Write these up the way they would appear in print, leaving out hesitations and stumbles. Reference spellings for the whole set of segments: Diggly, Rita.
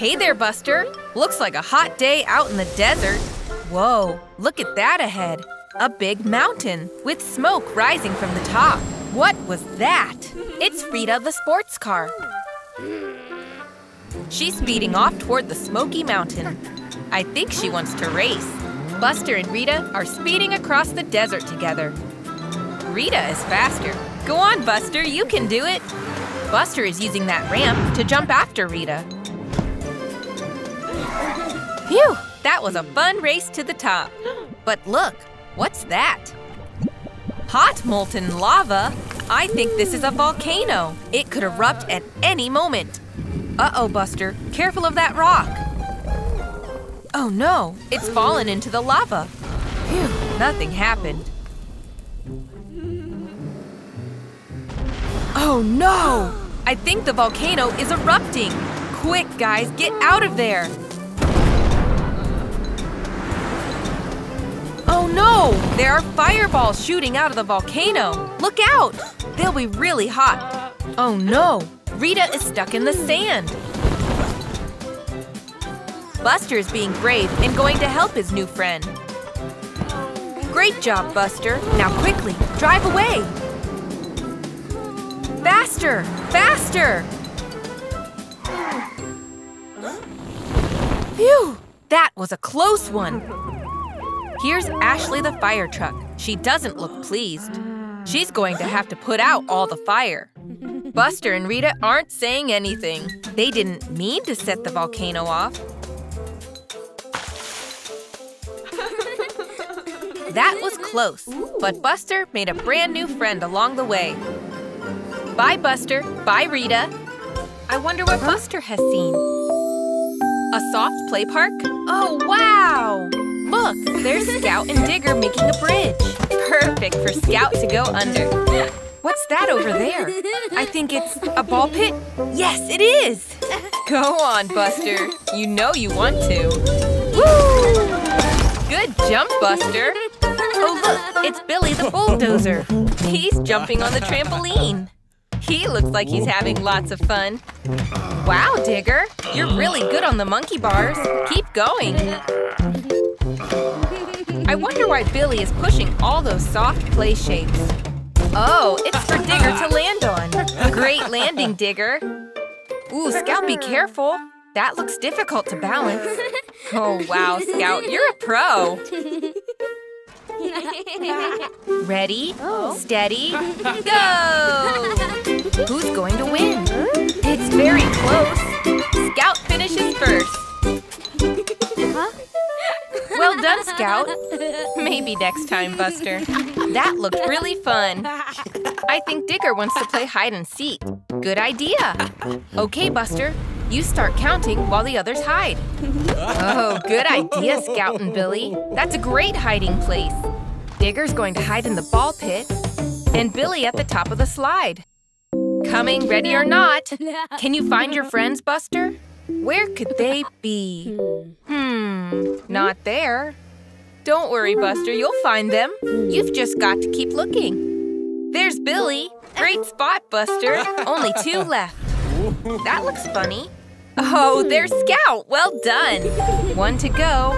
Hey there, Buster. Looks like a hot day out in the desert. Whoa, look at that ahead. A big mountain with smoke rising from the top. What was that? It's Rita the sports car. She's speeding off toward the Smoky Mountain. I think she wants to race. Buster and Rita are speeding across the desert together. Rita is faster. Go on, Buster, you can do it. Buster is using that ramp to jump after Rita. Phew, that was a fun race to the top. But look, what's that? Hot molten lava? I think this is a volcano. It could erupt at any moment. Uh-oh, Buster, careful of that rock. Oh no, it's fallen into the lava. Phew, nothing happened. Oh no! I think the volcano is erupting. Quick, guys, get out of there. Oh no! There are fireballs shooting out of the volcano. Look out! They'll be really hot. Oh no! Rita is stuck in the sand. Buster is being brave and going to help his new friend. Great job, Buster. Now quickly, drive away. Faster! Faster! Phew! That was a close one. Here's Ashley the fire truck. She doesn't look pleased. She's going to have to put out all the fire. Buster and Rita aren't saying anything. They didn't mean to set the volcano off. That was close, but Buster made a brand new friend along the way. Bye, Buster. Bye, Rita. I wonder what Buster has seen. A soft play park? Oh, wow! Look, there's Scout and Digger making a bridge. Perfect for Scout to go under. What's that over there? I think it's a ball pit? Yes, it is! Go on, Buster. You know you want to. Woo! Good jump, Buster. Oh, look, it's Billy the bulldozer. He's jumping on the trampoline. He looks like he's having lots of fun. Wow, Digger, you're really good on the monkey bars. Keep going. I wonder why Billy is pushing all those soft play shapes. Oh, it's for Digger to land on. Great landing, Digger. Ooh, Scout, be careful. That looks difficult to balance. Oh, wow, Scout, you're a pro. Ready, steady, go! Who's going to win? It's very close. Scout finishes first. Well done, Scout. Maybe next time, Buster. That looked really fun. I think Digger wants to play hide and seek. Good idea. Okay, Buster, you start counting while the others hide. Oh, good idea, Scout and Billy. That's a great hiding place. Digger's going to hide in the ball pit, and Billy at the top of the slide. Coming, ready or not. Can you find your friends, Buster? Where could they be? Not there. Don't worry, Buster, you'll find them. You've just got to keep looking. There's Billy. Great spot, Buster. Only two left. That looks funny. Oh, there's Scout. Well done. One to go.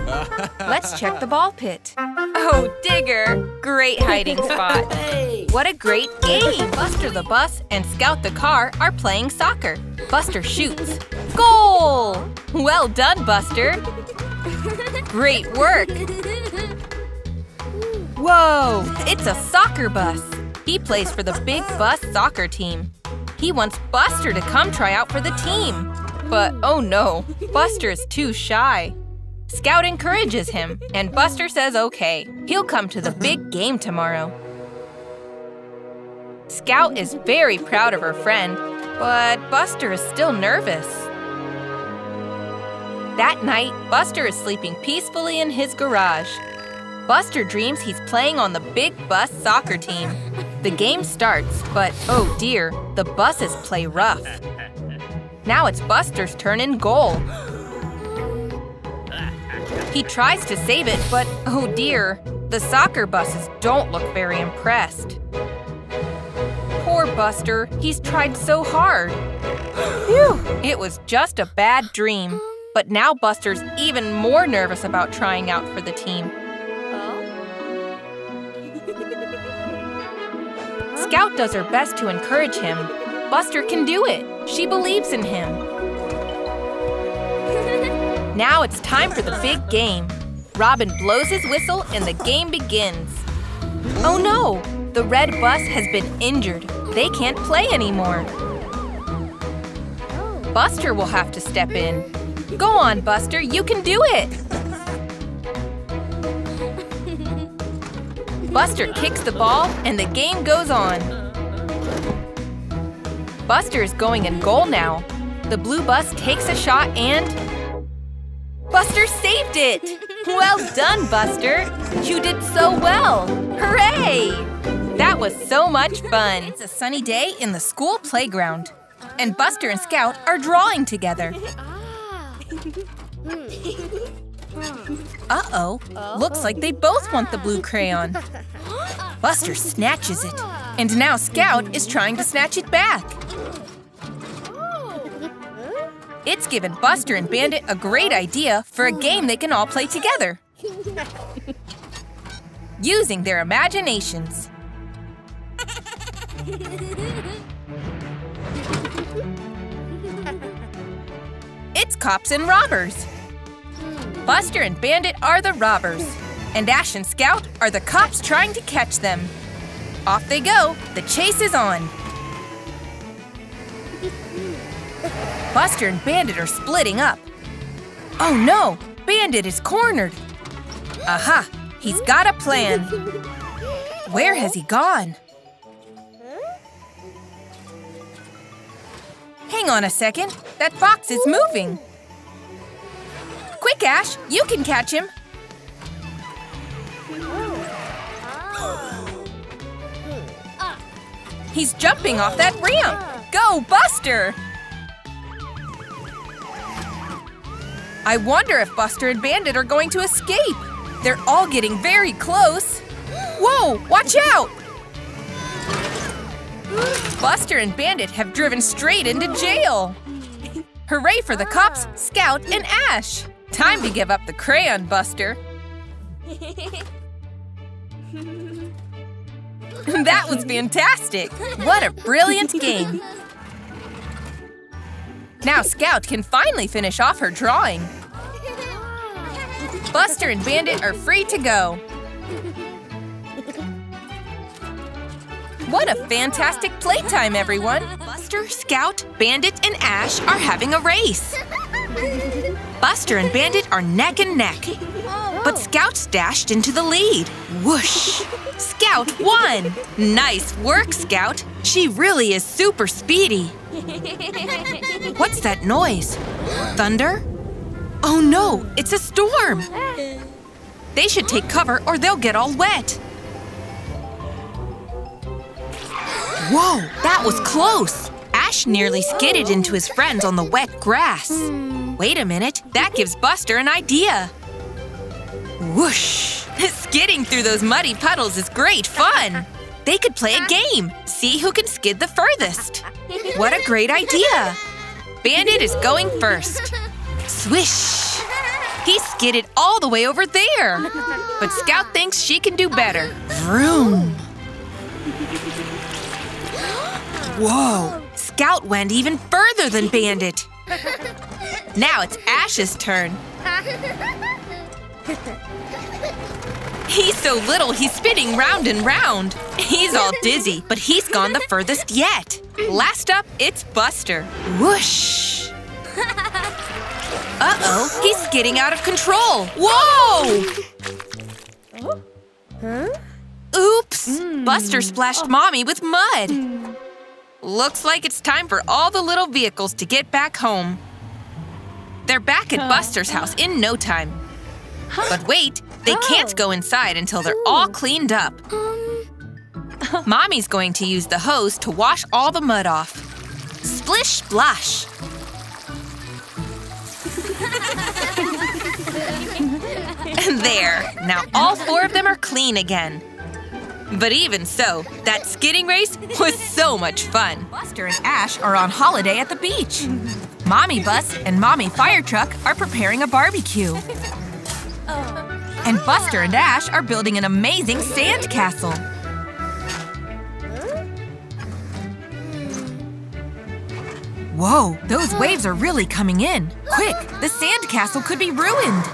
Let's check the ball pit. Oh, Digger. Great hiding spot. What a great game. Buster the bus and Scout the car are playing soccer. Buster shoots. Goal! Well done, Buster. Great work. Whoa, it's a soccer bus. He plays for the big bus soccer team. He wants Buster to come try out for the team. But, oh no, Buster is too shy. Scout encourages him, and Buster says okay. He'll come to the big game tomorrow. Scout is very proud of her friend, but Buster is still nervous. That night, Buster is sleeping peacefully in his garage. Buster dreams he's playing on the big bus soccer team. The game starts, but, oh dear, the buses play rough. Now it's Buster's turn in goal. He tries to save it, but oh dear, the soccer buses don't look very impressed. Poor Buster, he's tried so hard. Phew, it was just a bad dream. But now Buster's even more nervous about trying out for the team. Oh? Scout does her best to encourage him. Buster can do it. She believes in him. Now it's time for the big game. Robin blows his whistle and the game begins. Oh no! The red bus has been injured. They can't play anymore. Buster will have to step in. Go on, Buster, you can do it! Buster kicks the ball and the game goes on. Buster is going in goal now. The blue bus takes a shot and… Buster saved it! Well done, Buster! You did so well! Hooray! That was so much fun! It's a sunny day in the school playground. And Buster and Scout are drawing together. Uh-oh! Looks like they both want the blue crayon. Buster snatches it. And now Scout is trying to snatch it back. It's given Buster and Bandit a great idea for a game they can all play together. Using their imaginations. It's cops and robbers. Buster and Bandit are the robbers. And Ash and Scout are the cops trying to catch them. Off they go. The chase is on. Buster and Bandit are splitting up. Oh no! Bandit is cornered! Aha! He's got a plan! Where has he gone? Hang on a second! That fox is moving! Quick, Ash! You can catch him! He's jumping off that ramp! Go, Buster! I wonder if Buster and Bandit are going to escape. They're all getting very close. Whoa, watch out! Buster and Bandit have driven straight into jail. Hooray for the cops, Scout, and Ash. Time to give up the crayon, Buster. That was fantastic. What a brilliant game. Now Scout can finally finish off her drawing. Buster and Bandit are free to go. What a fantastic playtime, everyone! Buster, Scout, Bandit, and Ash are having a race. Buster and Bandit are neck and neck. But Scout's dashed into the lead. Whoosh! Scout won! Nice work, Scout! She really is super speedy. What's that noise? Thunder? Oh no, it's a storm! They should take cover or they'll get all wet. Whoa, that was close! Ash nearly skidded into his friends on the wet grass. Wait a minute, that gives Buster an idea. Whoosh! Skidding through those muddy puddles is great fun! They could play a game! See who can skid the furthest! What a great idea! Bandit is going first. Swish! He skidded all the way over there! But Scout thinks she can do better. Vroom! Whoa! Scout went even further than Bandit! Now it's Ash's turn. He's so little, he's spinning round and round. He's all dizzy, but he's gone the furthest yet. Last up, it's Buster. Whoosh! Uh-oh, he's getting out of control. Whoa! Oops! Buster splashed Mommy with mud. Looks like it's time for all the little vehicles to get back home. They're back at Buster's house in no time. But wait, they can't go inside until they're all cleaned up. Mommy's going to use the hose to wash all the mud off. Splish splash! And there, now all four of them are clean again. But even so, that skidding race was so much fun. Buster and Ash are on holiday at the beach. Mommy Bus and Mommy Fire Truck are preparing a barbecue. And Buster and Ash are building an amazing sand castle. Whoa, those waves are really coming in. Quick, the sand castle could be ruined.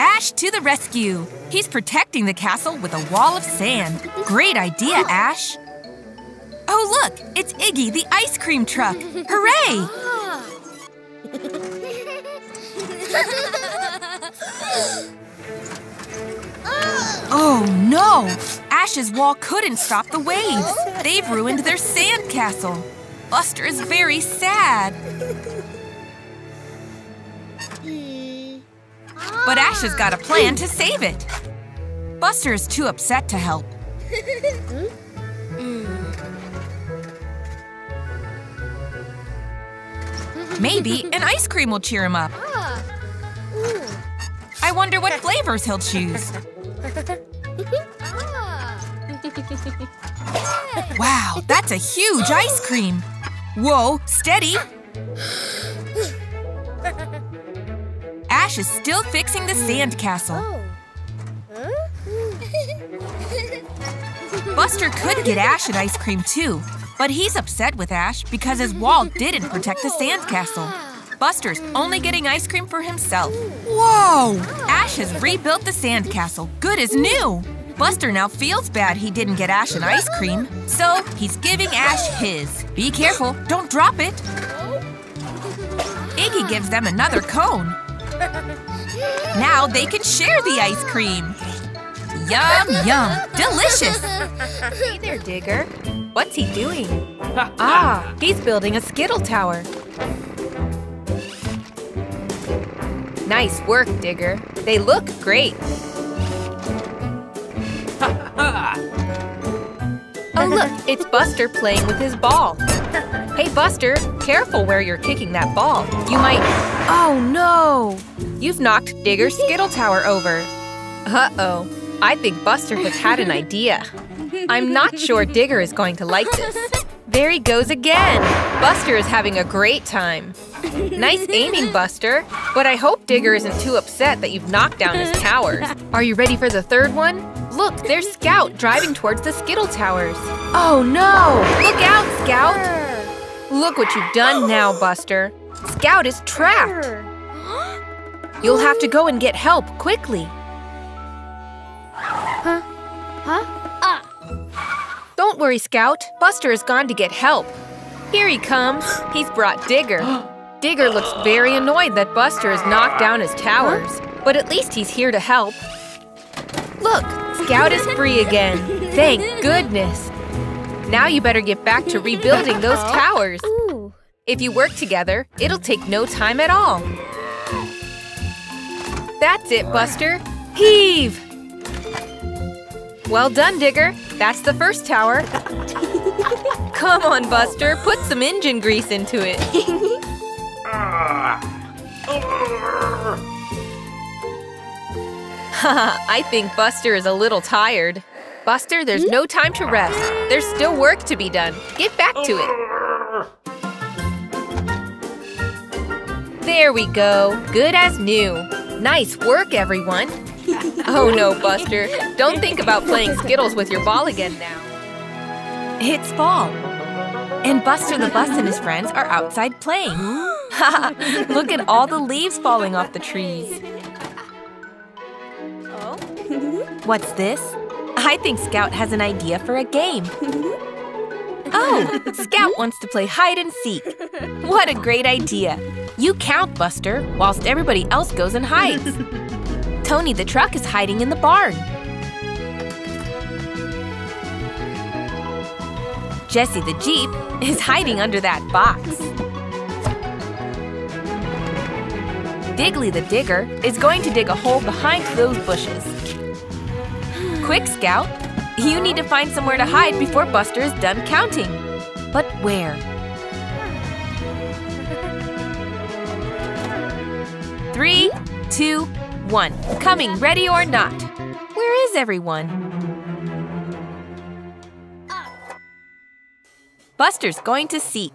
Ash to the rescue. He's protecting the castle with a wall of sand. Great idea, Ash. Oh, look, it's Iggy the ice cream truck. Hooray! Oh no! Ash's wall couldn't stop the waves. They've ruined their sand castle. Buster is very sad. But Ash has got a plan to save it. Buster is too upset to help. Maybe an ice cream will cheer him up. I wonder what flavors he'll choose. Wow, that's a huge ice cream! Whoa, steady! Ash is still fixing the sand castle. Buster could get Ash an ice cream too, but he's upset with Ash because his wall didn't protect the sand castle. Buster's only getting ice cream for himself. Whoa! Ash has rebuilt the sand castle, good as new! Buster now feels bad he didn't get Ash an ice cream, so he's giving Ash his. Be careful, don't drop it! Iggy gives them another cone. Now they can share the ice cream! Yum, yum! Delicious! Hey there, Digger. What's he doing? Ah, he's building a Skittle Tower. Nice work, Digger. They look great. Oh, look, it's Buster playing with his ball. Hey, Buster, careful where you're kicking that ball. You might… Oh, no! You've knocked Digger's Skittle Tower over. Uh-oh. I think Buster has had an idea. I'm not sure Digger is going to like this. There he goes again! Buster is having a great time. Nice aiming, Buster. But I hope Digger isn't too upset that you've knocked down his towers. Are you ready for the third one? Look, there's Scout driving towards the Skittle Towers. Oh no! Look out, Scout! Look what you've done now, Buster. Scout is trapped. You'll have to go and get help quickly. Huh? Huh? Don't worry, Scout. Buster has gone to get help. Here he comes. He's brought Digger. Digger looks very annoyed that Buster has knocked down his towers. But at least he's here to help. Look, Scout is free again. Thank goodness. Now you better get back to rebuilding those towers. If you work together, it'll take no time at all. That's it, Buster. Heave! Well done, Digger. That's the first tower. Come on, Buster. Put some engine grease into it. I think Buster is a little tired. Buster, there's no time to rest. There's still work to be done. Get back to it. There we go. Good as new. Nice work, everyone. Oh no, Buster. Don't think about playing Skittles with your ball again now. It's fall. And Buster the Bus and his friends are outside playing. Look at all the leaves falling off the trees. What's this? I think Scout has an idea for a game. Oh, Scout wants to play hide and seek. What a great idea. You count, Buster, whilst everybody else goes and hides. Tony the truck is hiding in the barn. Jesse the Jeep is hiding under that box. Diggly the digger is going to dig a hole behind those bushes. Quick, Scout! You need to find somewhere to hide before Buster is done counting. But where? 3, 2, 1. Coming, ready or not. Where is everyone? Buster's going to seek.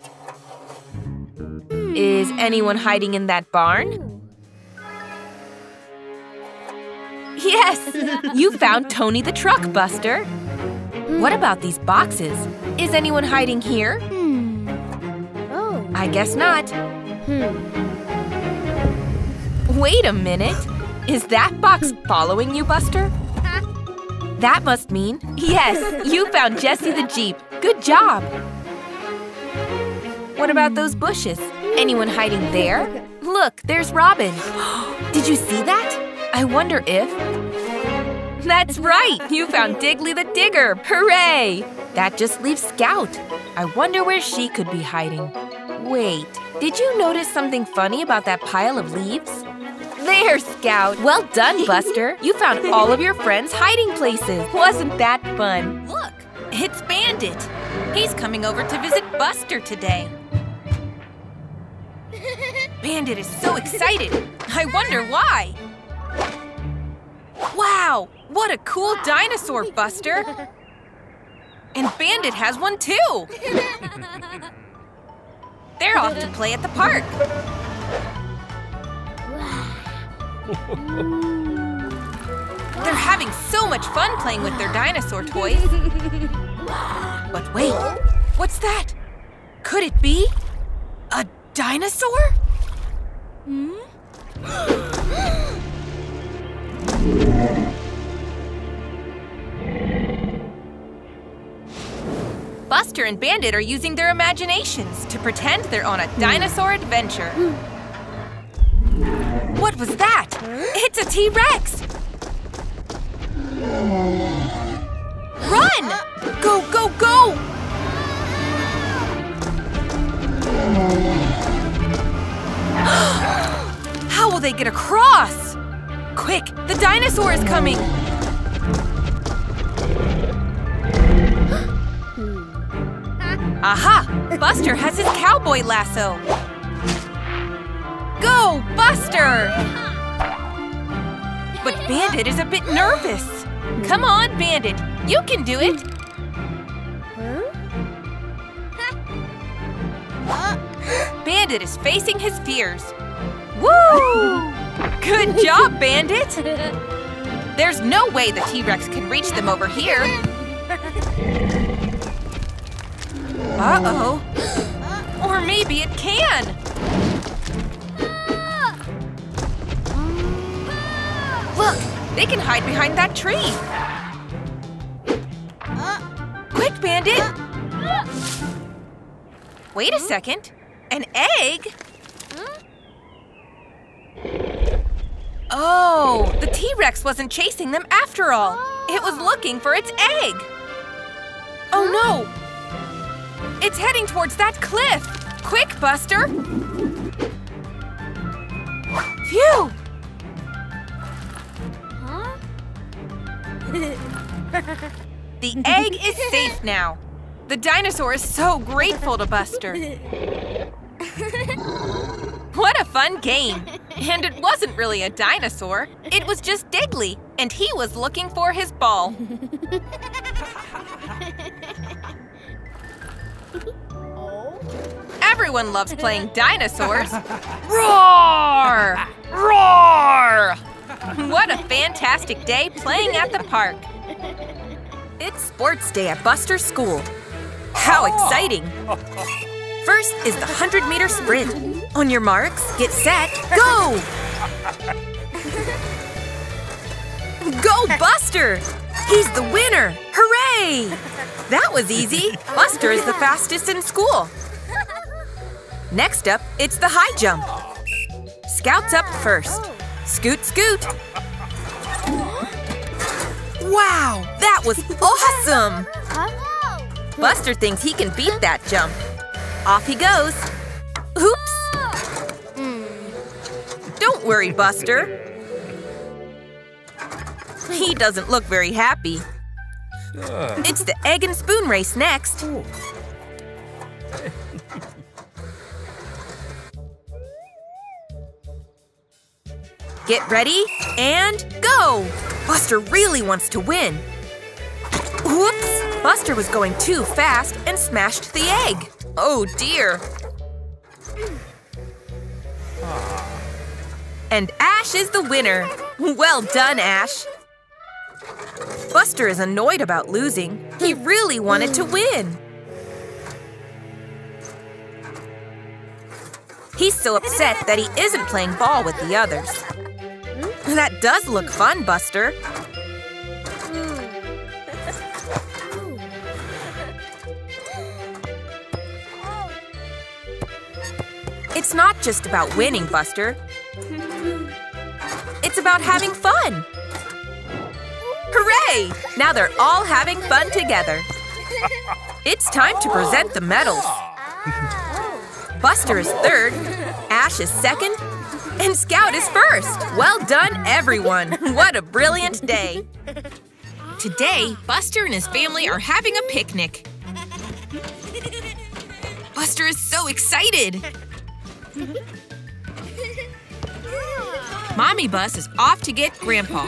Is anyone hiding in that barn? Yes! You found Tony the Truck Buster! What about these boxes? Is anyone hiding here? Oh. I guess not. Wait a minute! Is that box following you, Buster? That must mean… Yes! You found Jesse the Jeep! Good job! What about those bushes? Anyone hiding there? Look, there's Robin! Did you see that? I wonder if… That's right! You found Diggly the Digger! Hooray! That just leaves Scout. I wonder where she could be hiding. Wait, did you notice something funny about that pile of leaves? There, Scout! Well done, Buster! You found all of your friends' hiding places! Wasn't that fun? Look! It's Bandit! He's coming over to visit Buster today. Bandit is so excited! I wonder why! Wow! What a cool dinosaur, Buster! And Bandit has one, too! They're off to play at the park! They're having so much fun playing with their dinosaur toys! But wait! What's that? Could it be… a dinosaur? Hmm? Buster and Bandit are using their imaginations to pretend they're on a dinosaur adventure. What was that? It's a T-Rex! Run! Go, go, go! How will they get across? Quick! The dinosaur is coming! Aha! Buster has his cowboy lasso! Go, Buster! But Bandit is a bit nervous! Come on, Bandit! You can do it! Bandit is facing his fears! Woo! Good job, Bandit! There's no way the T-Rex can reach them over here! Uh-oh! Or maybe it can! Look! They can hide behind that tree! Quick, Bandit! Wait a second! An egg? Oh, the T-Rex wasn't chasing them after all! It was looking for its egg! Oh no! It's heading towards that cliff! Quick, Buster! Phew! The egg is safe now! The dinosaur is so grateful to Buster! What a fun game! And it wasn't really a dinosaur. It was just Diggly, and he was looking for his ball. Everyone loves playing dinosaurs. Roar! Roar! What a fantastic day playing at the park. It's sports day at Buster's school. How exciting! First is the 100-meter sprint. On your marks, get set, go! Go, Buster! He's the winner! Hooray! That was easy! Buster is the fastest in school! Next up, it's the high jump. Scout's up first. Scoot, scoot! Wow! That was awesome! Buster thinks he can beat that jump. Off he goes! Oops! Don't worry, Buster. He doesn't look very happy. It's the egg and spoon race next. Get ready, and go! Buster really wants to win. Whoops! Buster was going too fast and smashed the egg. Oh dear. And Ash is the winner! Well done, Ash! Buster is annoyed about losing. He really wanted to win! He's so upset that he isn't playing ball with the others. That does look fun, Buster! It's not just about winning, Buster. It's about having fun! Hooray! Now they're all having fun together! It's time to present the medals! Buster is third, Ash is second, and Scout is first! Well done, everyone! What a brilliant day! Today, Buster and his family are having a picnic. Buster is so excited! Mommy Bus is off to get Grandpa.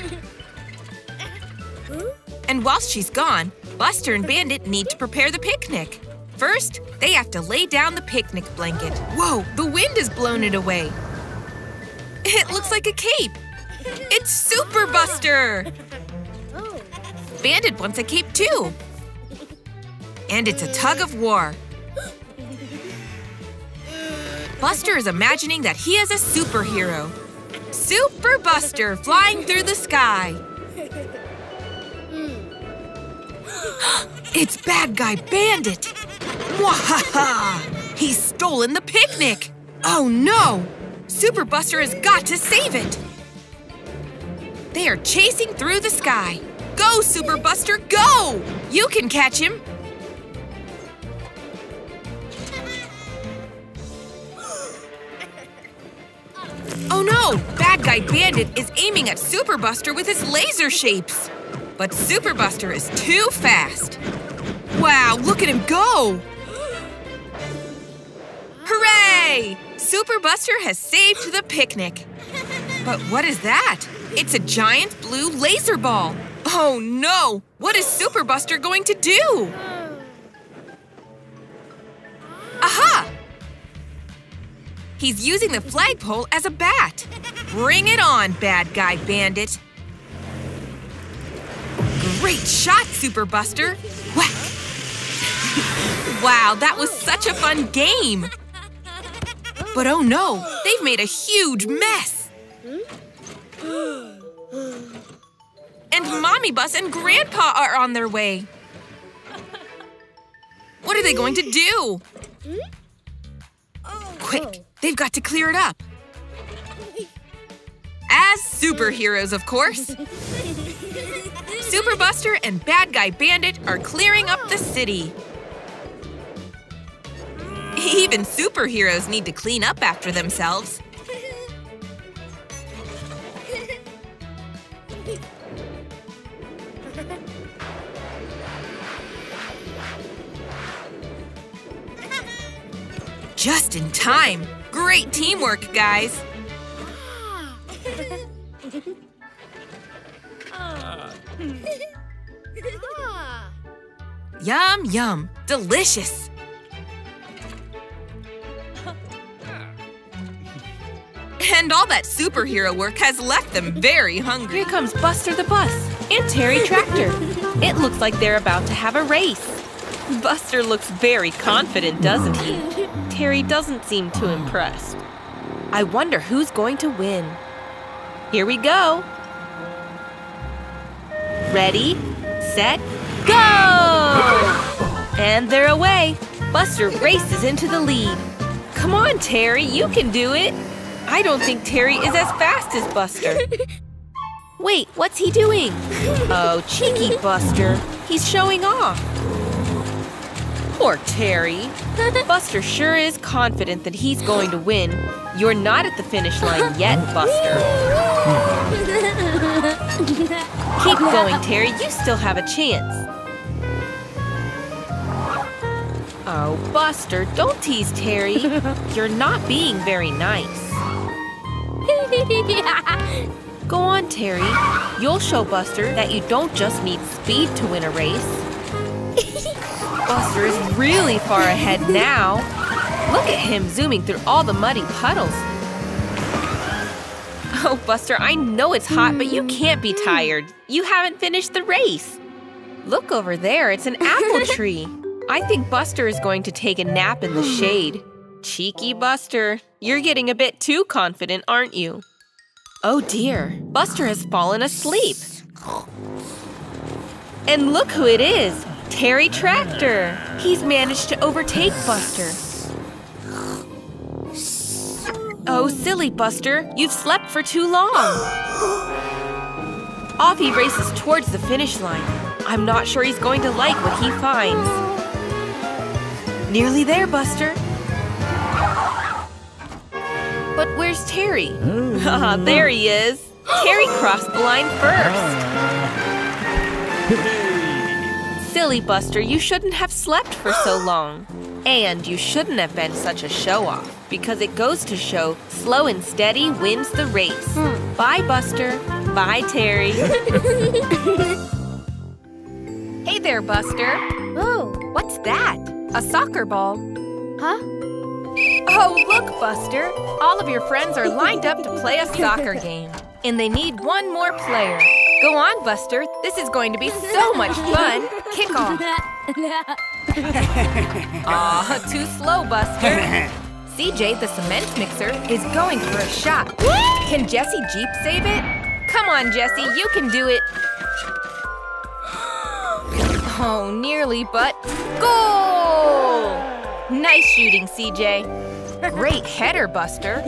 And whilst she's gone, Buster and Bandit need to prepare the picnic. First, they have to lay down the picnic blanket. Whoa, the wind has blown it away. It looks like a cape. It's Super Buster! Bandit wants a cape too. And it's a tug of war. Buster is imagining that he is a superhero. Super Buster flying through the sky. It's Bad Guy Bandit. Mwahaha! He's stolen the picnic. Oh no! Super Buster has got to save it. They are chasing through the sky. Go, Super Buster, go! You can catch him. Oh no! Bad Guy Bandit is aiming at Super Buster with his laser shapes! But Super Buster is too fast! Wow, look at him go! Hooray! Super Buster has saved the picnic! But what is that? It's a giant blue laser ball! Oh no! What is Super Buster going to do? Aha! He's using the flagpole as a bat. Bring it on, Bad Guy Bandit. Great shot, Super Buster. Whack. Wow, that was such a fun game. But oh no, they've made a huge mess. And Mommy Bus and Grandpa are on their way. What are they going to do? Quick, they've got to clear it up. As superheroes, of course. Super Buster and Bad Guy Bandit are clearing up the city. Even superheroes need to clean up after themselves. Just in time! Great teamwork, guys! Yum, yum! Delicious! And all that superhero work has left them very hungry. Here comes Buster the Bus and Terry Tractor. It looks like they're about to have a race. Buster looks very confident, doesn't he? Terry doesn't seem too impressed. I wonder who's going to win. Here we go. Ready, set, go! And they're away. Buster races into the lead. Come on, Terry, you can do it. I don't think Terry is as fast as Buster. Wait, what's he doing? Oh, cheeky Buster. He's showing off. Poor Terry. Buster sure is confident that he's going to win. You're not at the finish line yet, Buster. Keep going, Terry. You still have a chance. Oh, Buster, don't tease Terry. You're not being very nice. Go on, Terry. You'll show Buster that you don't just need speed to win a race. Buster is really far ahead now. Look at him zooming through all the muddy puddles. Oh, Buster, I know it's hot, but you can't be tired. You haven't finished the race. Look over there, it's an apple tree. I think Buster is going to take a nap in the shade. Cheeky Buster, you're getting a bit too confident, aren't you? Oh dear, Buster has fallen asleep. And look who it is, Terry Tractor. He's managed to overtake Buster. Oh, silly Buster, you've slept for too long. Off he races towards the finish line. I'm not sure he's going to like what he finds. Nearly there, Buster. But where's Terry? Ah, there he is. Terry crossed the line first. Silly Buster, you shouldn't have slept for so long. And you shouldn't have been such a show-off, because it goes to show slow and steady wins the race. Bye, Buster. Bye, Terry. Hey there, Buster. Oh, what's that? A soccer ball. Huh? Oh, look, Buster. All of your friends are lined up to play a soccer game. And they need one more player. Go on, Buster. This is going to be so much fun. Kick off. Aw, too slow, Buster. CJ, the cement mixer, is going for a shot. Can Jesse Jeep save it? Come on, Jesse, you can do it. Oh, nearly, but goal! Nice shooting, CJ. Great header, Buster.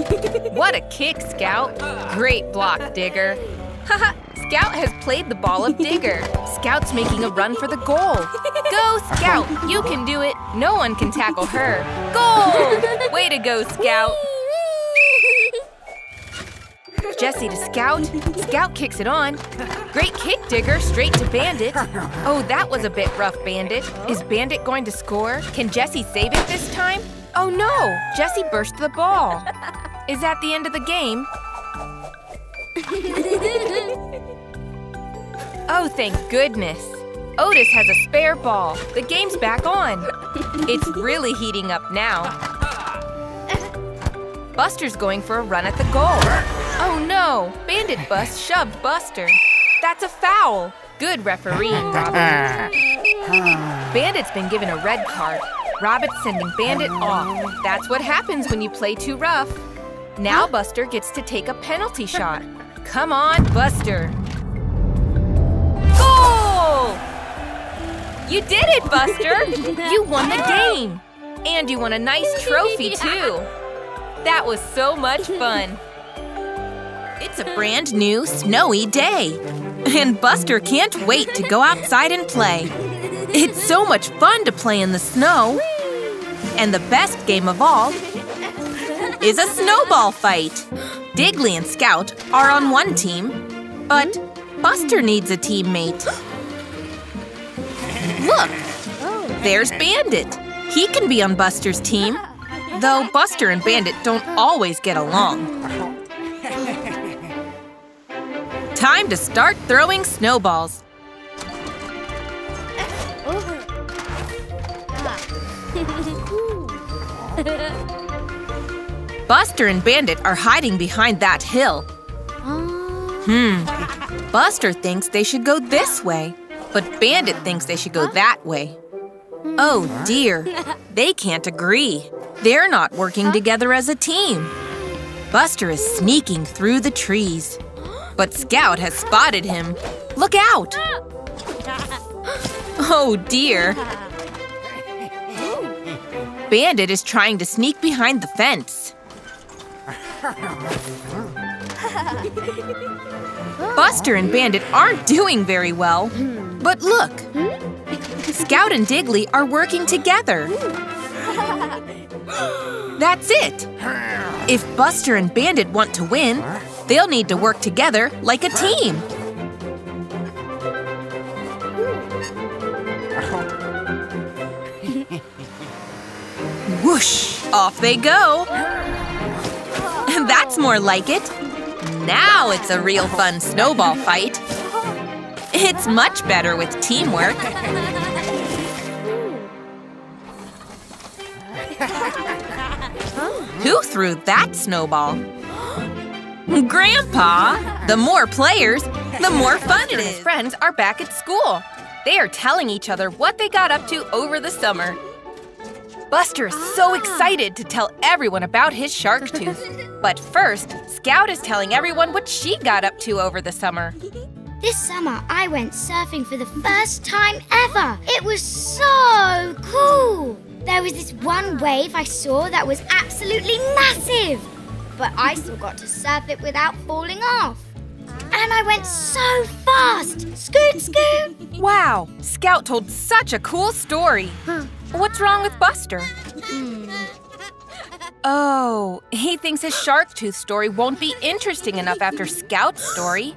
What a kick, Scout. Great block, Digger. Haha, Scout has played the ball of Digger. Scout's making a run for the goal. Go, Scout! You can do it. No one can tackle her. Goal! Way to go, Scout. Jesse to Scout. Scout kicks it on. Great kick, Digger, straight to Bandit. Oh, that was a bit rough, Bandit. Is Bandit going to score? Can Jesse save it this time? Oh no! Jesse burst the ball. Is that the end of the game? Oh, thank goodness. Otis has a spare ball. The game's back on. It's really heating up now. Buster's going for a run at the goal. Oh no! Bandit Bus shoved Buster. That's a foul. Good refereeing, Robert. Bandit's been given a red card. Robin's sending Bandit off. That's what happens when you play too rough. Now Buster gets to take a penalty shot. Come on, Buster. Goal! You did it, Buster! You won the game. And you won a nice trophy, too. That was so much fun. It's a brand new snowy day. And Buster can't wait to go outside and play. It's so much fun to play in the snow. And the best game of all is a snowball fight. Diggly and Scout are on one team, but Buster needs a teammate. Look! There's Bandit. He can be on Buster's team, though Buster and Bandit don't always get along. Time to start throwing snowballs. Buster and Bandit are hiding behind that hill. Buster thinks they should go this way, but Bandit thinks they should go that way. Oh dear, they can't agree. They're not working together as a team. Buster is sneaking through the trees. But Scout has spotted him. Look out! Oh dear. Bandit is trying to sneak behind the fence. Buster and Bandit aren't doing very well. But look! Scout and Diggly are working together. That's it! If Buster and Bandit want to win, they'll need to work together like a team. Whoosh! Off they go! That's more like it. Now it's a real fun snowball fight. It's much better with teamwork. Who threw that snowball? Grandpa! The more players, the more fun it is! His friends are back at school. They are telling each other what they got up to over the summer. Buster is so excited to tell everyone about his shark tooth. But first, Scout is telling everyone what she got up to over the summer. This summer, I went surfing for the first time ever. It was so cool! There was this one wave I saw that was absolutely massive. But I still got to surf it without falling off. And I went so fast! Scoot, scoot! Wow! Scout told such a cool story. What's wrong with Buster? Oh, he thinks his shark tooth story won't be interesting enough after Scout's story.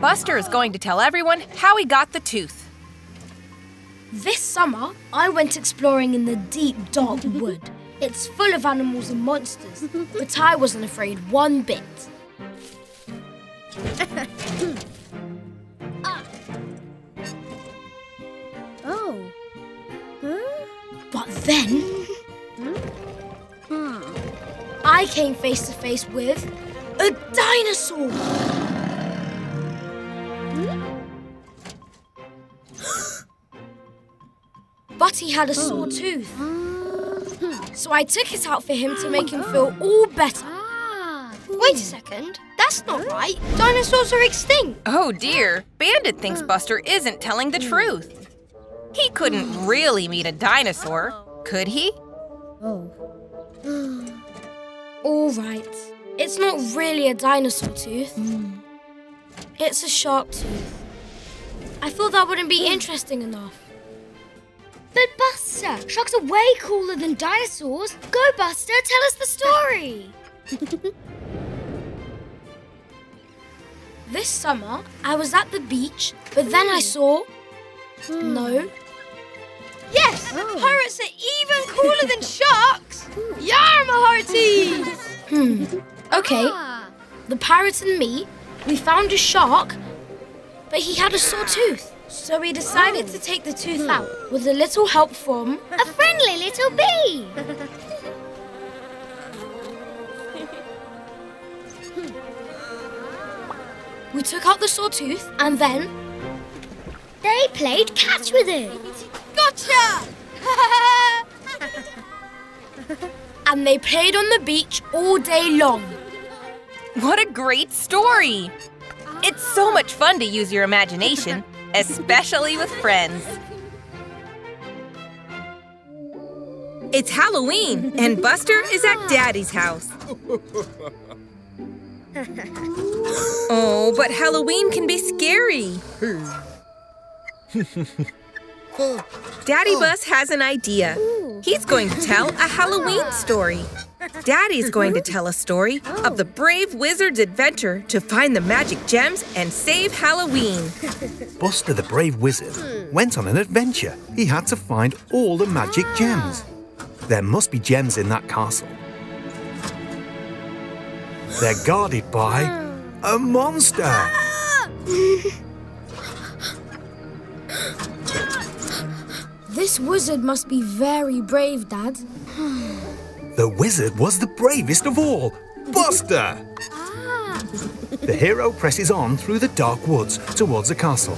Buster is going to tell everyone how he got the tooth. This summer, I went exploring in the deep, dark wood. It's full of animals and monsters, but I wasn't afraid one bit. But then, I came face to face with a dinosaur! But he had a sore tooth. So I took it out for him to make him feel all better. Wait a second, that's not right. Dinosaurs are extinct. Oh dear, Bandit thinks Buster isn't telling the truth. He couldn't really meet a dinosaur, could he? All right, it's not really a dinosaur tooth. It's a shark tooth. I thought that wouldn't be interesting enough. But Buster, sharks are way cooler than dinosaurs. Go, Buster, tell us the story. This summer, I was at the beach, but then I saw... No. Yes, pirates are even cooler than sharks. Yarr, my hearties! Okay, the pirates and me, we found a shark, but he had a sore tooth. So we decided to take the tooth out with a little help from... a friendly little bee! We took out the sore tooth and then... they played catch with it! Gotcha! And they played on the beach all day long. What a great story! It's so much fun to use your imagination. Especially with friends. It's Halloween, and Buster is at Daddy's house. Oh, but Halloween can be scary. Daddy Bus has an idea. He's going to tell a Halloween story. Daddy's going to tell a story of the brave wizard's adventure to find the magic gems and save Halloween. Buster the brave wizard went on an adventure. He had to find all the magic gems. There must be gems in that castle. They're guarded by a monster. This wizard must be very brave, Dad. The wizard was the bravest of all, Buster! The hero presses on through the dark woods towards the castle.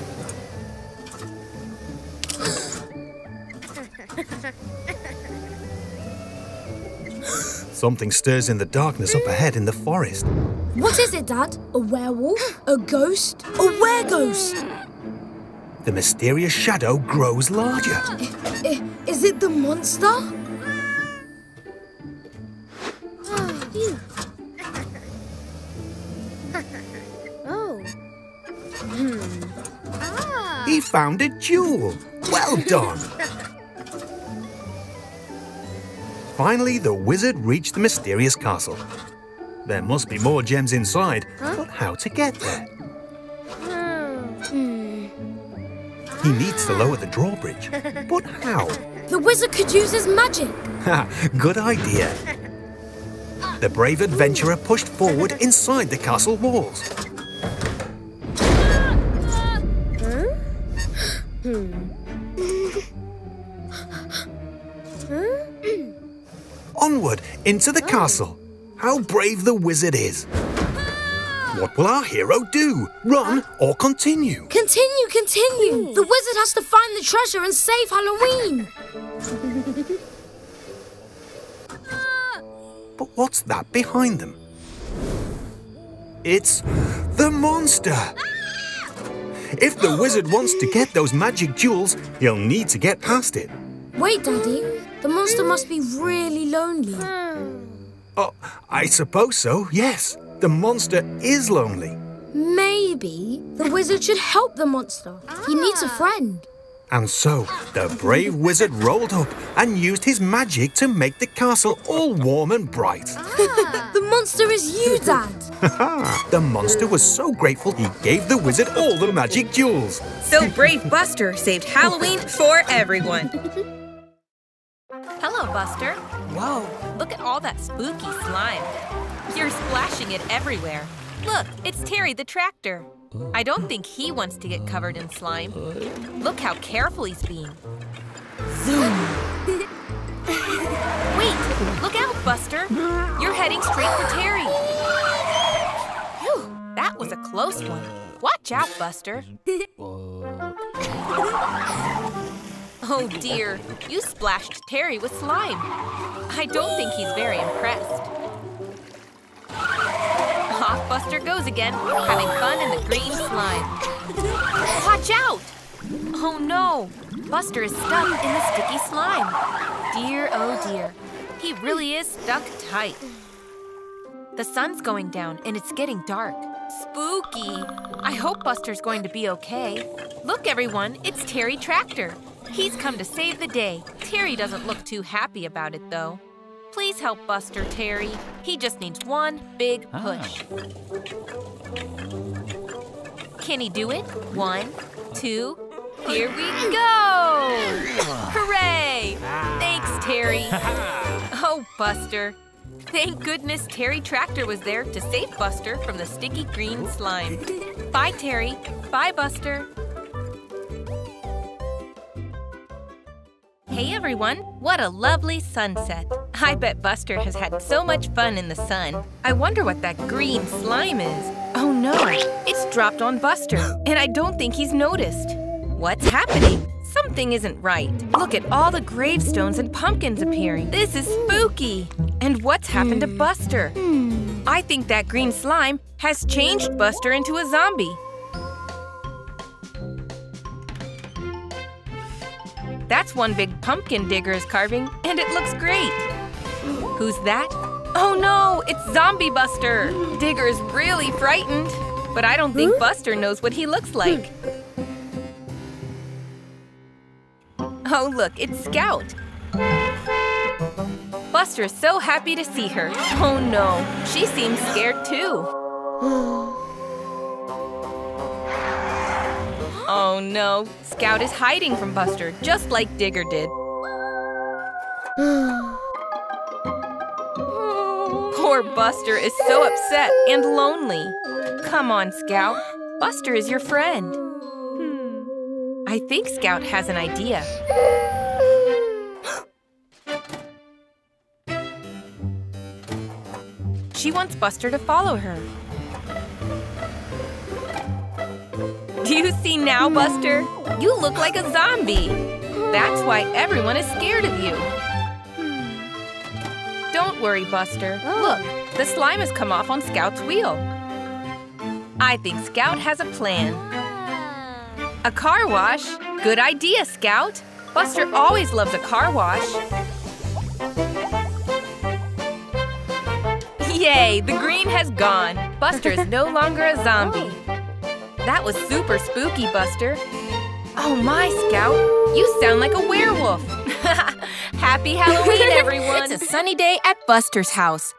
Something stirs in the darkness up ahead in the forest. What is it, Dad? A werewolf? A ghost? A were-ghost? The mysterious shadow grows larger. Is it the monster? He found a jewel. Well done. Finally, the wizard reached the mysterious castle. There must be more gems inside, but how to get there? He needs to lower the drawbridge, but how? The wizard could use his magic. Good idea. The brave adventurer pushed forward inside the castle walls. onward into the castle. How brave the wizard is! What will our hero do? Run or continue? Continue, continue! The wizard has to find the treasure and save Halloween! But what's that behind them? It's the monster! If the wizard wants to get those magic jewels, he'll need to get past it. Wait, Daddy. The monster must be really lonely. Oh, I suppose so, yes. The monster is lonely. Maybe the wizard should help the monster. He needs a friend. And so the brave wizard rolled up and used his magic to make the castle all warm and bright. The monster is you, Dad. The monster was so grateful he gave the wizard all the magic jewels. So brave Buster saved Halloween for everyone. Hello, Buster. Whoa, look at all that spooky slime. You're splashing it everywhere. Look, it's Terry the tractor. I don't think he wants to get covered in slime. Look how careful he's being. Zoom! Wait, look out, Buster. You're heading straight for Terry. Phew, that was a close one. Watch out, Buster. Oh dear, you splashed Terry with slime. I don't think he's very impressed. Off Buster goes again, having fun in the green slime. Watch out! Oh no! Buster is stuck in the sticky slime. Dear, oh dear. He really is stuck tight. The sun's going down and it's getting dark. Spooky! I hope Buster's going to be okay. Look everyone, it's Terry Tractor. He's come to save the day. Terry doesn't look too happy about it though. Please help Buster, Terry. He just needs one big push. Can he do it? 1, 2, here we go! Hooray! Thanks, Terry. Oh, Buster. Thank goodness Terry Tractor was there to save Buster from the sticky green slime. Bye, Terry. Bye, Buster. Hey everyone, what a lovely sunset. I bet Buster has had so much fun in the sun. I wonder what that green slime is. Oh no, it's dropped on Buster, and I don't think he's noticed. What's happening? Something isn't right. Look at all the gravestones and pumpkins appearing. This is spooky. And what's happened to Buster? I think that green slime has changed Buster into a zombie. That's one big pumpkin Digger is carving, and it looks great. Who's that? Oh no, it's Zombie Buster. Digger is really frightened, but I don't think Buster knows what he looks like. Oh look, it's Scout. Buster is so happy to see her. Oh no, she seems scared too. Oh no, Scout is hiding from Buster, just like Digger did. Poor Buster is so upset and lonely. Come on, Scout. Buster is your friend. I think Scout has an idea. She wants Buster to follow her. Do you see now, Buster? You look like a zombie. That's why everyone is scared of you. Don't worry, Buster. Look, the slime has come off on Scout's wheel. I think Scout has a plan. A car wash? Good idea, Scout. Buster always loves a car wash. Yay, the green has gone. Buster is no longer a zombie. That was super spooky, Buster. Oh my, Scout, you sound like a werewolf. Happy Halloween, everyone. It's a sunny day at Buster's house.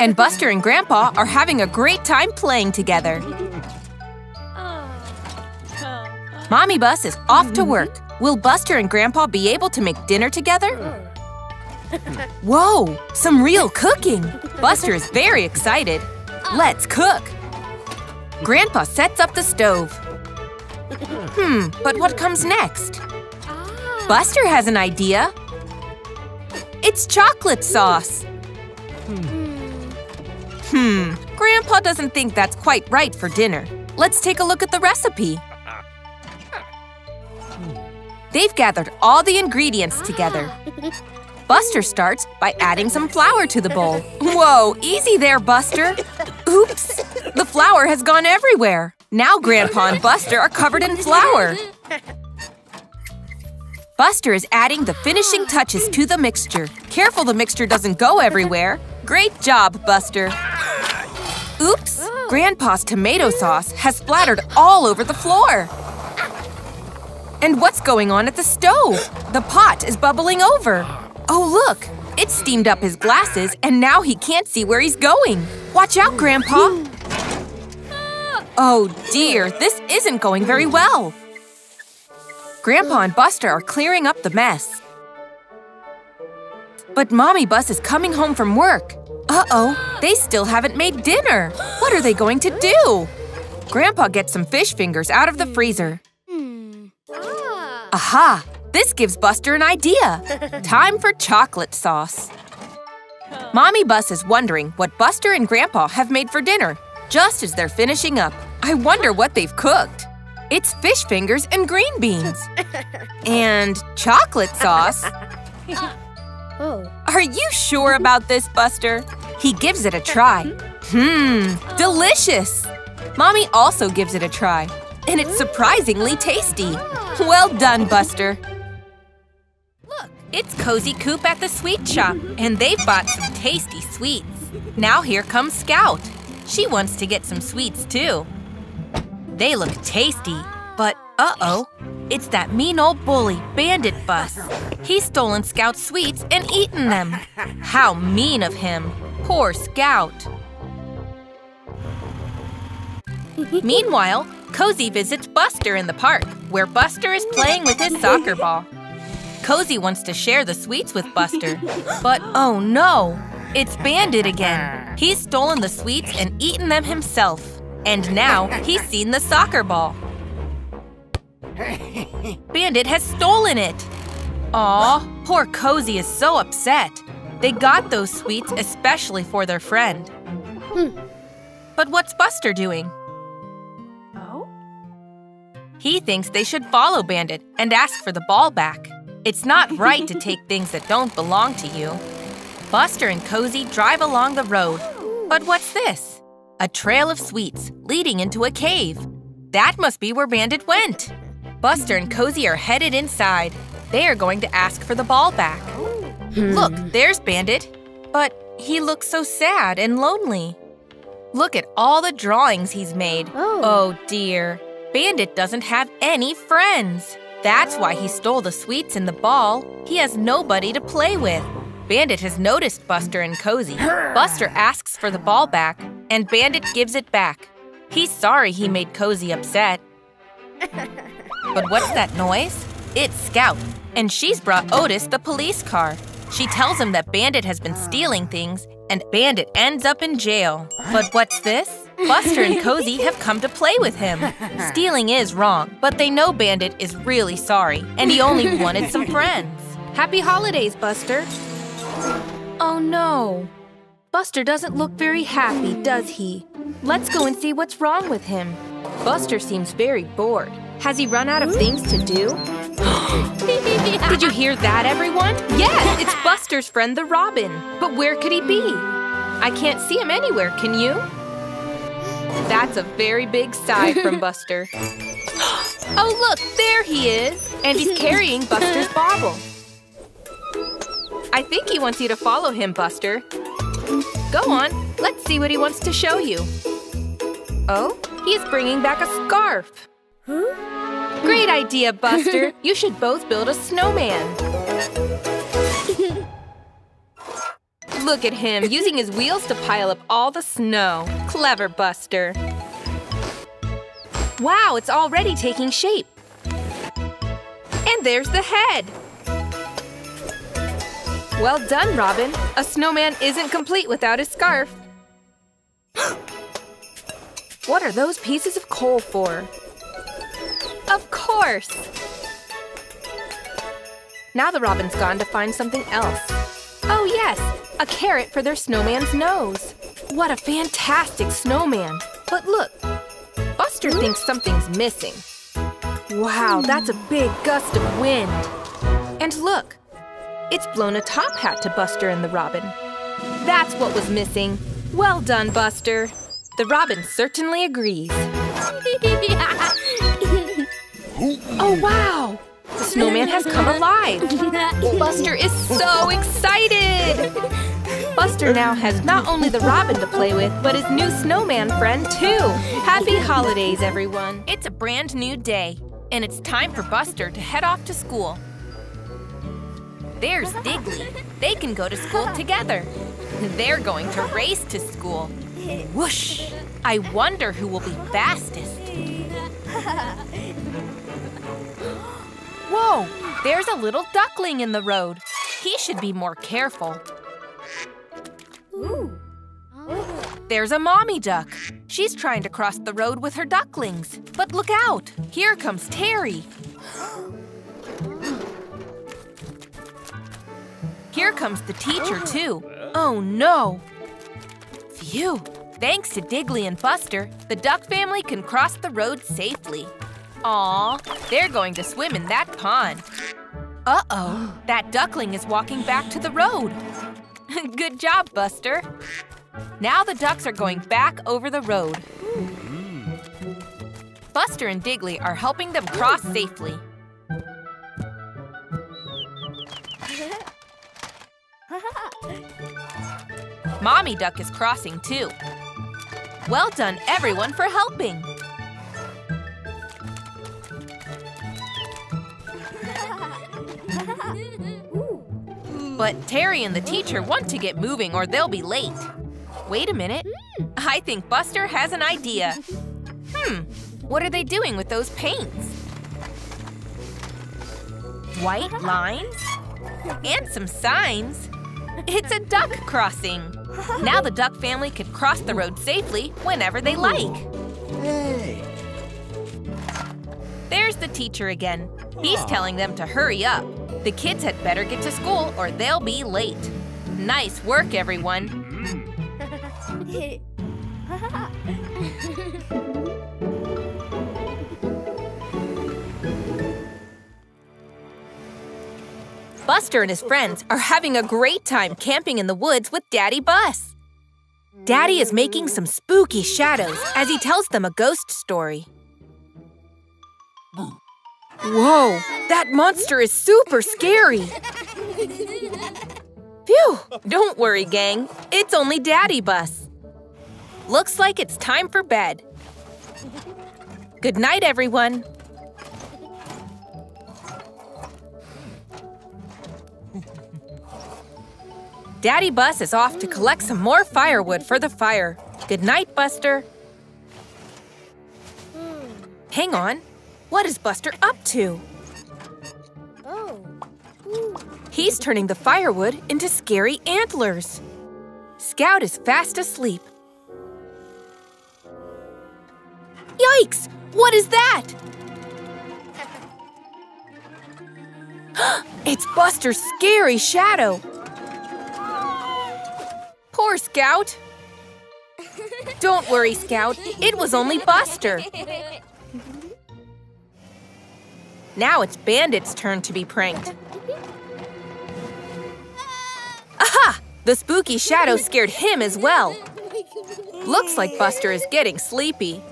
And Buster and Grandpa are having a great time playing together. Mommy Bus is off to work. Will Buster and Grandpa be able to make dinner together? Whoa, some real cooking. Buster is very excited. Let's cook. Grandpa sets up the stove. But what comes next? Buster has an idea. It It's chocolate sauce! Grandpa doesn't think that's quite right for dinner. Let's take a look at the recipe. They've gathered all the ingredients together. Buster starts by adding some flour to the bowl. Whoa, easy there, Buster! Oops! The flour has gone everywhere! Now Grandpa and Buster are covered in flour! Buster is adding the finishing touches to the mixture. Careful the mixture doesn't go everywhere! Great job, Buster! Oops! Grandpa's tomato sauce has splattered all over the floor! And what's going on at the stove? The pot is bubbling over! Oh, look! It steamed up his glasses, and now he can't see where he's going! Watch out, Grandpa! Oh dear, this isn't going very well! Grandpa and Buster are clearing up the mess. But Mommy Bus is coming home from work. Uh-oh, they still haven't made dinner! What are they going to do? Grandpa gets some fish fingers out of the freezer. Aha! This gives Buster an idea! Time for chocolate sauce! Mommy Bus is wondering what Buster and Grandpa have made for dinner, just as they're finishing up. I wonder what they've cooked. It's fish fingers and green beans. And chocolate sauce. Are you sure about this, Buster? He gives it a try. Delicious! Mommy also gives it a try. And it's surprisingly tasty! Well done, Buster! Look, it's Cozy Coop at the sweet shop, and they've bought some tasty sweets. Now here comes Scout. She wants to get some sweets, too. They look tasty, but uh-oh, it's that mean old bully, Bandit Bus. He's stolen Scout's sweets and eaten them. How mean of him! Poor Scout! Meanwhile, Cozy visits Buster in the park, where Buster is playing with his soccer ball. Cozy wants to share the sweets with Buster, but oh no! It's Bandit again! He's stolen the sweets and eaten them himself, and now he's seen the soccer ball. Bandit has stolen it! Aw, poor Cozy is so upset! They got those sweets especially for their friend. But what's Buster doing? He thinks they should follow Bandit and ask for the ball back. It's not right to take things that don't belong to you. Buster and Cozy drive along the road. But what's this? A trail of sweets leading into a cave. That must be where Bandit went. Buster and Cozy are headed inside. They are going to ask for the ball back. Look, there's Bandit. But he looks so sad and lonely. Look at all the drawings he's made. Oh dear. Bandit doesn't have any friends. That's why he stole the sweets and the ball. He has nobody to play with. Bandit has noticed Buster and Cozy. Buster asks for the ball back, and Bandit gives it back. He's sorry he made Cozy upset. But what's that noise? It's Scout, and she's brought Otis the police car. She tells him that Bandit has been stealing things, and Bandit ends up in jail. But what's this? Buster and Cozy have come to play with him. Stealing is wrong, but they know Bandit is really sorry, and he only wanted some friends. Happy holidays, Buster! Oh no! Buster doesn't look very happy, does he? Let's go and see what's wrong with him. Buster seems very bored. Has he run out of things to do? Did you hear that, everyone? Yes, it's Buster's friend the Robin. But where could he be? I can't see him anywhere, can you? That's a very big sigh from Buster. Oh, look, there he is! And he's carrying Buster's bobble. I think he wants you to follow him, Buster. Go on, let's see what he wants to show you. Oh, he's bringing back a scarf. Great idea, Buster! You should both build a snowman. Look at him, using his wheels to pile up all the snow. Clever, Buster. Wow, it's already taking shape. And there's the head. Well done, Robin. A snowman isn't complete without his scarf. What are those pieces of coal for? Of course! Now the Robin's gone to find something else. Yes, a carrot for their snowman's nose. What a fantastic snowman. But look, Buster thinks something's missing. Wow, that's a big gust of wind. And look, it's blown a top hat to Buster and the robin. That's what was missing. Well done, Buster. The robin certainly agrees. Oh, wow! The snowman has come alive. Buster is so excited! Buster now has not only the robin to play with, but his new snowman friend, too. Happy holidays, everyone. It's a brand new day, and it's time for Buster to head off to school. There's Diggly. They can go to school together. They're going to race to school. Whoosh! I wonder who will be fastest. Whoa! There's a little duckling in the road. He should be more careful. Ooh. There's a mommy duck. She's trying to cross the road with her ducklings. But look out! Here comes Terry. Here comes the teacher, too. Oh, no! Phew! Thanks to Diggly and Buster, the duck family can cross the road safely. Aw, they're going to swim in that pond. Uh-oh, that duckling is walking back to the road. Good job, Buster. Now the ducks are going back over the road. Buster and Diggly are helping them cross safely. Mommy duck is crossing, too. Well done, everyone, for helping. But Terry and the teacher want to get moving or they'll be late. Wait a minute. I think Buster has an idea. What are they doing with those paints? White lines? And some signs. It's a duck crossing. Now the duck family could cross the road safely whenever they like. Hey. There's the teacher again. He's telling them to hurry up. The kids had better get to school or they'll be late. Nice work, everyone. Buster and his friends are having a great time camping in the woods with Daddy Bus. Daddy is making some spooky shadows as he tells them a ghost story. Whoa, that monster is super scary. Phew, don't worry, gang. It's only Daddy Bus. Looks like it's time for bed. Good night, everyone. Daddy Bus is off to collect some more firewood for the fire. Good night, Buster. Hang on. What is Buster up to? He's turning the firewood into scary antlers. Scout is fast asleep. Yikes! What is that? It's Buster's scary shadow. Poor Scout. Don't worry, Scout. It was only Buster. Now it's Bandit's turn to be pranked. Aha! The spooky shadow scared him as well. Looks like Buster is getting sleepy.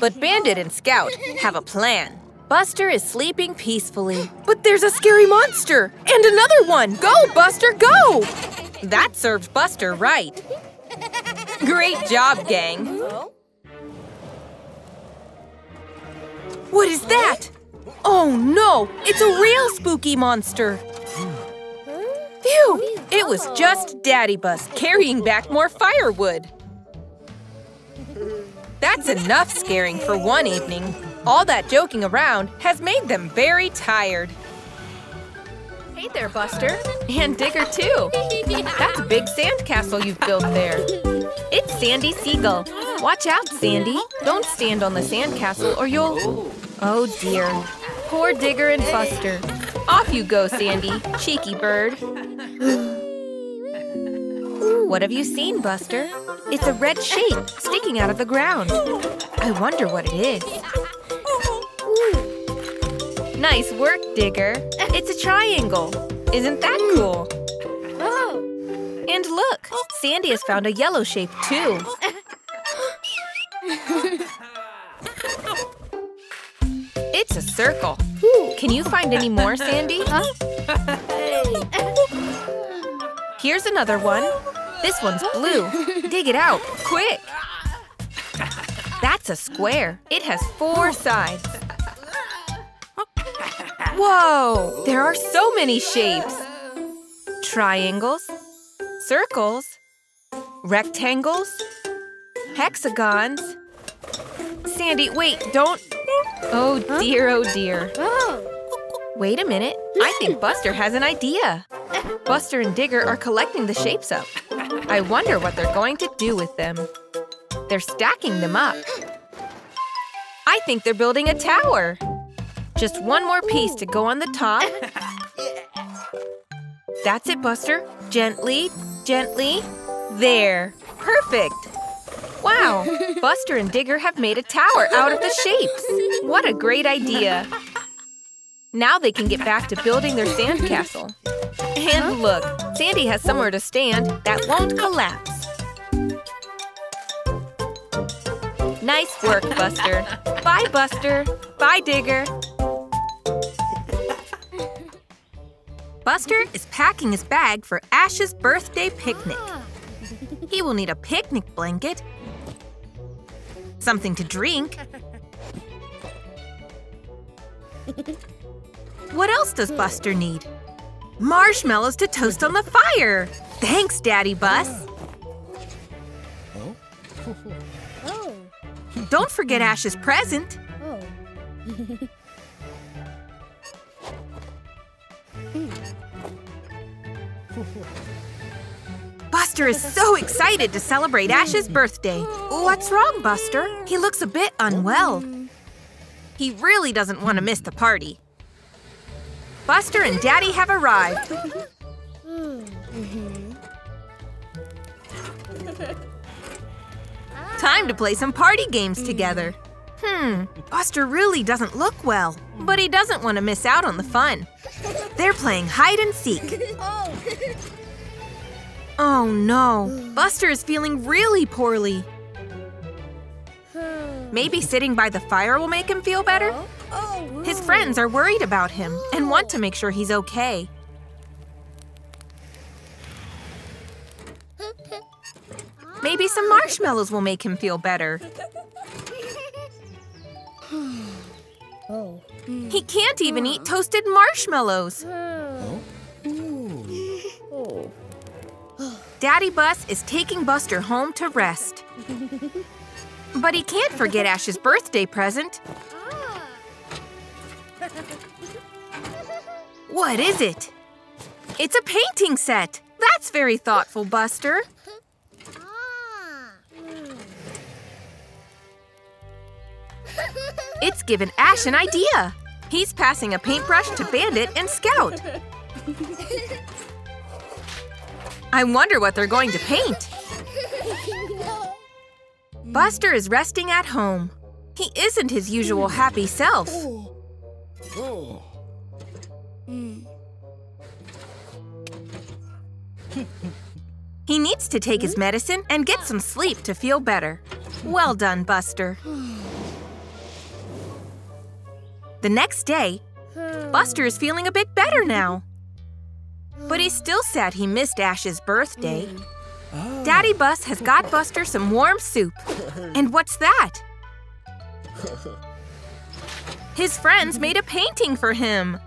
But Bandit and Scout have a plan. Buster is sleeping peacefully. But there's a scary monster! And another one! Go, Buster, go! That served Buster right. Great job, gang. What is that? Oh no, it's a real spooky monster. Phew, it was just Daddy Bus carrying back more firewood. That's enough scaring for one evening. All that joking around has made them very tired. Hey there, Buster. And Digger, too. That's a big sandcastle you've built there. It's Sandy Seagull. Watch out, Sandy. Don't stand on the sandcastle or you'll… Oh, dear. Poor Digger and Buster. Off you go, Sandy, cheeky bird. What have you seen, Buster? It's a red shape sticking out of the ground. I wonder what it is. Nice work, Digger. It's a triangle. Isn't that cool? And look, Sandy has found a yellow shape, too. It's a circle. Can you find any more, Sandy? Here's another one. This one's blue. Dig it out, quick! That's a square. It has 4 sides. Whoa! There are so many shapes. Triangles, circles, rectangles, hexagons. Sandy, wait, don't. Oh dear, oh dear. Wait a minute. I think Buster has an idea. Buster and Digger are collecting the shapes up. I wonder what they're going to do with them. They're stacking them up. I think they're building a tower. Just one more piece to go on the top. That's it, Buster. Gently, gently. There. Perfect. Wow. Buster and Digger have made a tower out of the shapes. What a great idea. Now they can get back to building their sandcastle. And look, Sandy has somewhere to stand that won't collapse. Nice work, Buster. Bye, Buster. Bye, Digger. Buster is packing his bag for Ash's birthday picnic. He will need a picnic blanket, something to drink. What else does Buster need? Marshmallows to toast on the fire! Thanks, Daddy Bus! Don't forget Ash's present! Buster is so excited to celebrate Ash's birthday! What's wrong, Buster? He looks a bit unwell. He really doesn't want to miss the party. Buster and Daddy have arrived. Time to play some party games together. Buster really doesn't look well, but he doesn't want to miss out on the fun. They're playing hide and seek. Oh no, Buster is feeling really poorly. Maybe sitting by the fire will make him feel better? His friends are worried about him and want to make sure he's okay. Maybe some marshmallows will make him feel better. He can't even eat toasted marshmallows. Daddy Bus is taking Buster home to rest. But he can't forget Ash's birthday present. What is it? It's a painting set. That's very thoughtful, Buster. It's given Ash an idea. He's passing a paintbrush to Bandit and Scout. I wonder what they're going to paint. Buster is resting at home. He isn't his usual happy self. He needs to take his medicine and get some sleep to feel better. Well done, Buster. The next day, Buster is feeling a bit better now. But he's still sad he missed Ash's birthday. Daddy Bus has got Buster some warm soup. And what's that? His friends made a painting for him.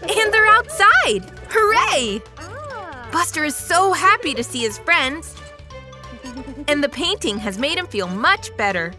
And they're outside! Hooray! Buster is so happy to see his friends. And the painting has made him feel much better.